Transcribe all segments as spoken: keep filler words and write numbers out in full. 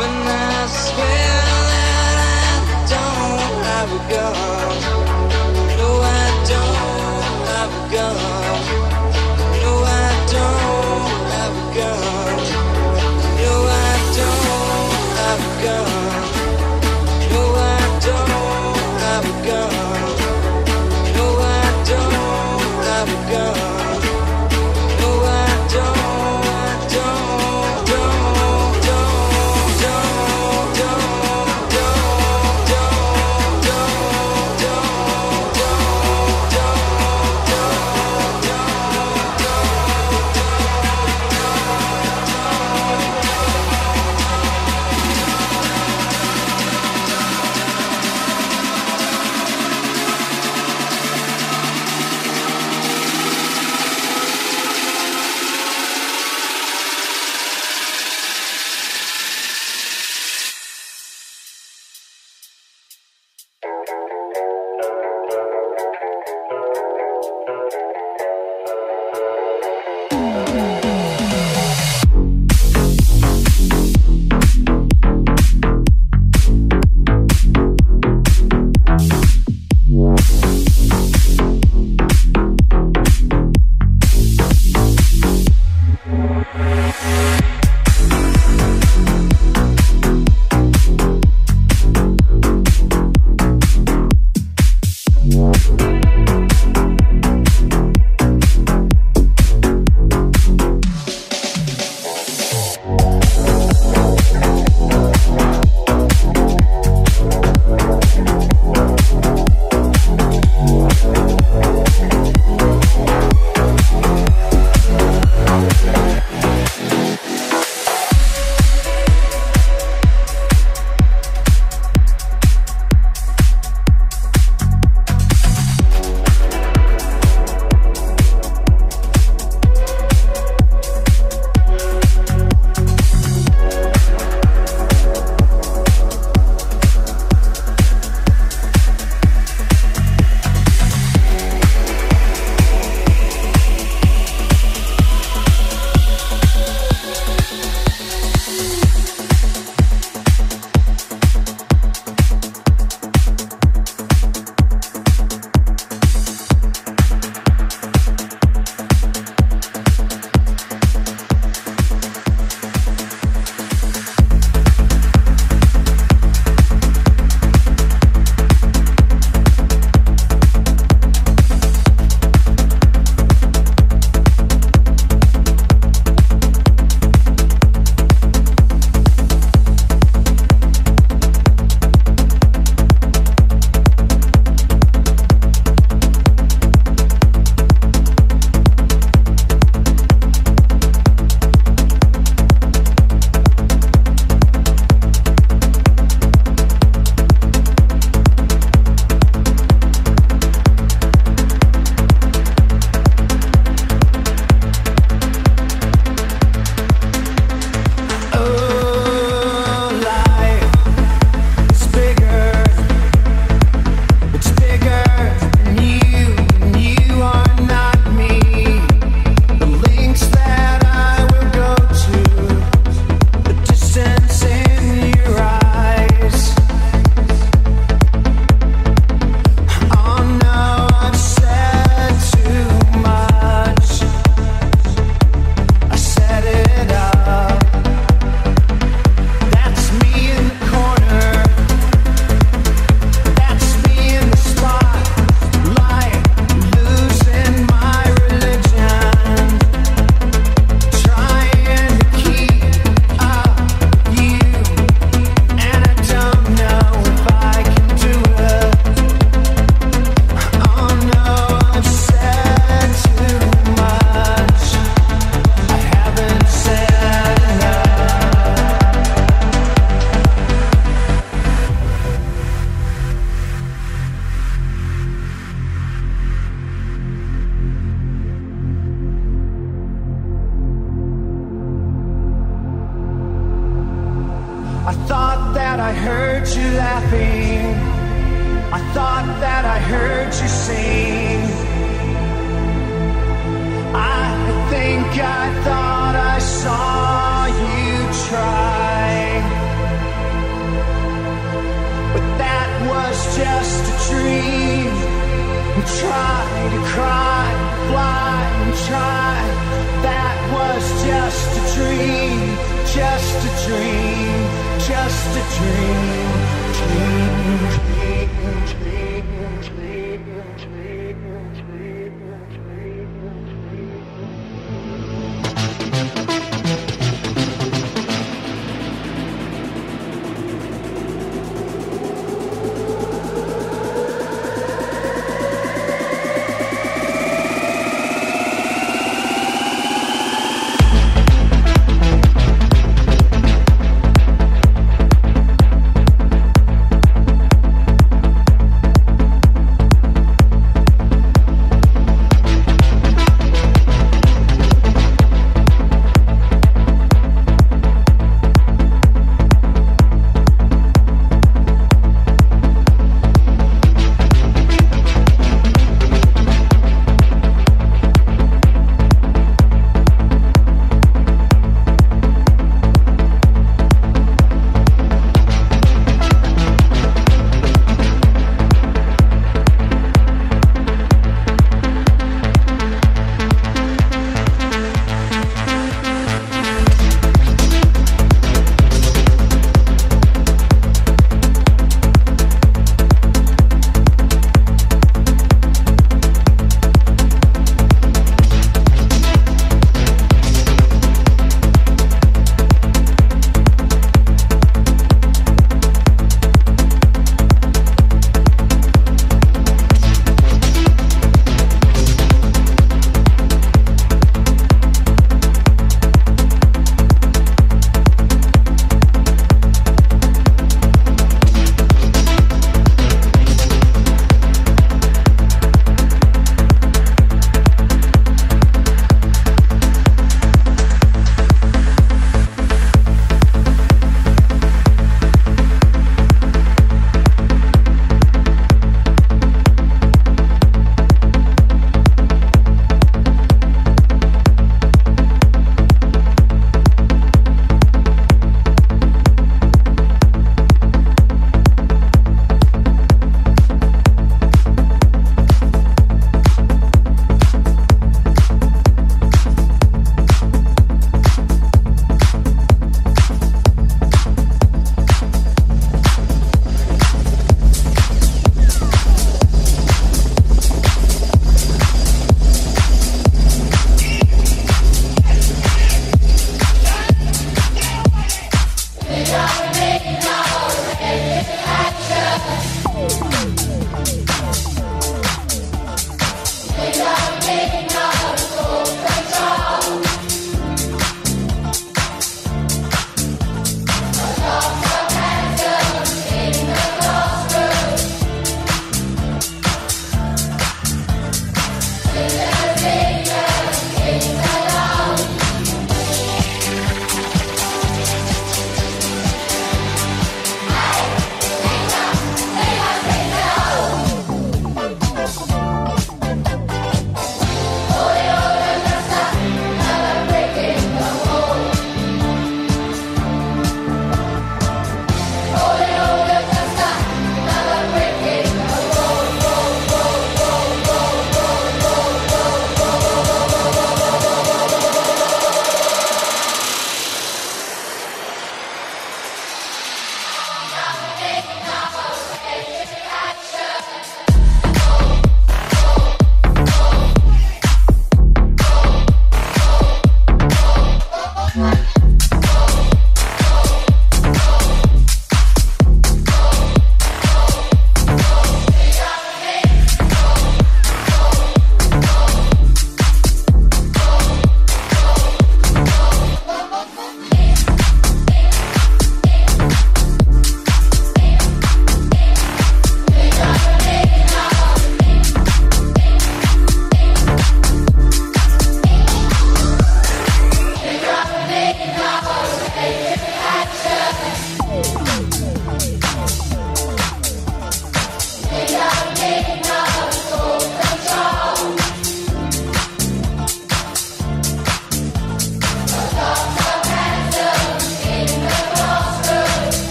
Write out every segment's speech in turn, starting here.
When I swear that I don't I would go. No, I don't, I would go. No, I don't, I would go. No, I don't, I would go. No, I don't, I would go. No, I don't, I would go. No, I don't, I don't, don't, don't, don't, don't. Yes. and try to cry, fly and try. That was just a dream, just a dream, just a dream, dream, dream, dream, dream, dream, dream.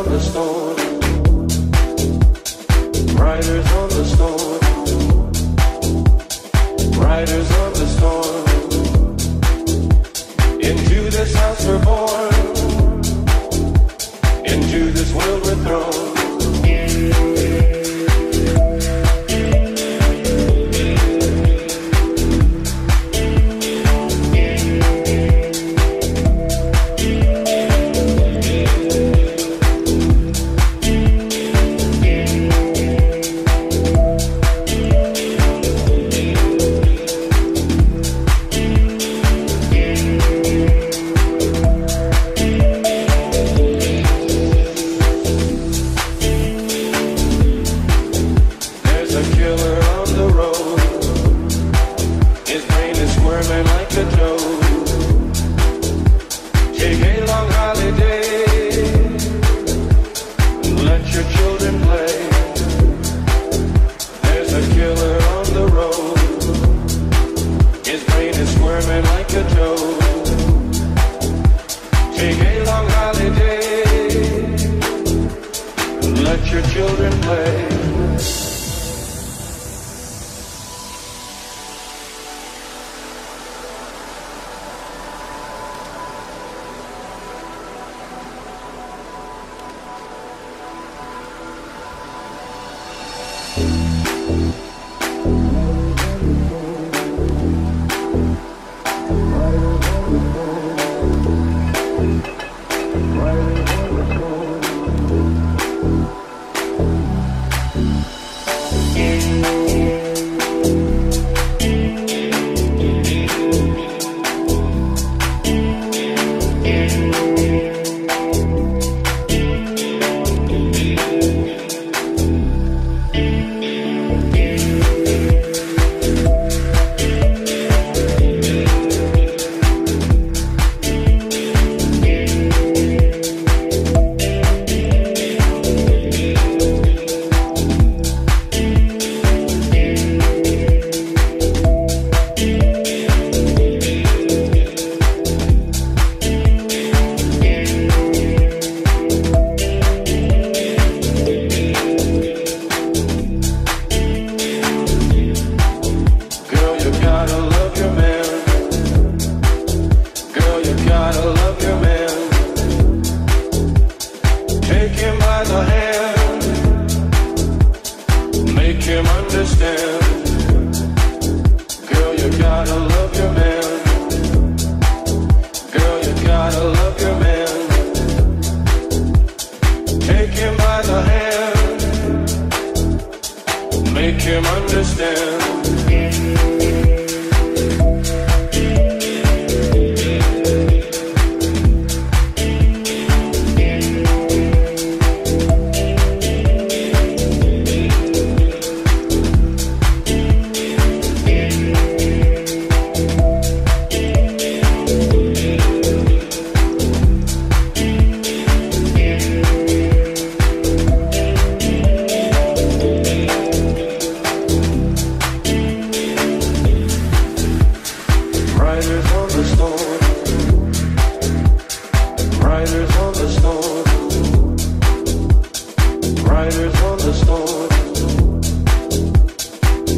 on the storm. Riders on the storm. Riders on the storm. Into this house we're born. Into this world we're thrown.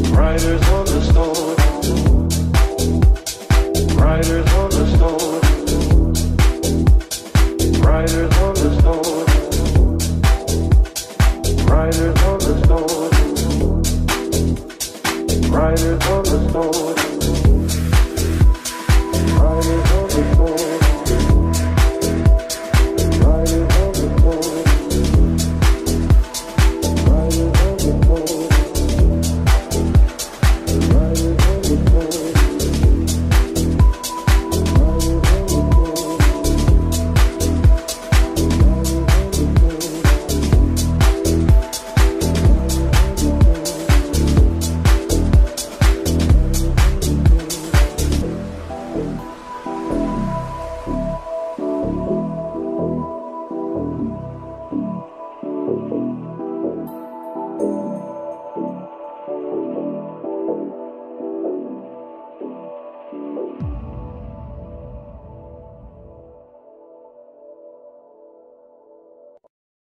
Riders on the storm. Riders